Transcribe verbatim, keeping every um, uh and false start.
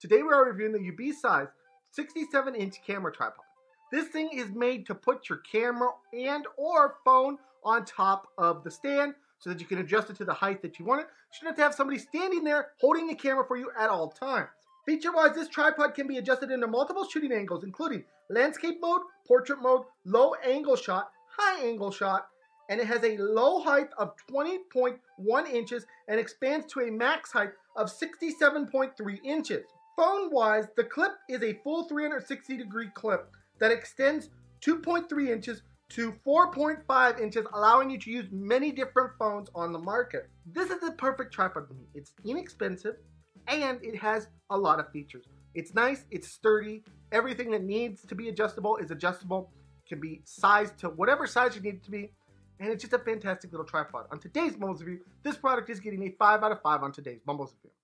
Today we are reviewing the Ubeesize sixty-seven inch camera tripod. This thing is made to put your camera and or phone on top of the stand so that you can adjust it to the height that you want it. You shouldn't have to have somebody standing there holding the camera for you at all times. Feature-wise, this tripod can be adjusted into multiple shooting angles, including landscape mode, portrait mode, low angle shot, high angle shot, and it has a low height of twenty point one inches and expands to a max height of sixty-seven point three inches. Phone-wise, the clip is a full three hundred sixty degree clip that extends two point three inches to four point five inches, allowing you to use many different phones on the market. This is the perfect tripod for me. It's inexpensive and it has a lot of features. It's nice, it's sturdy, everything that needs to be adjustable is adjustable, can be sized to whatever size you need it to be, and it's just a fantastic little tripod. On today's Mumbles Review, this product is getting a five out of five on today's Mumbles Review.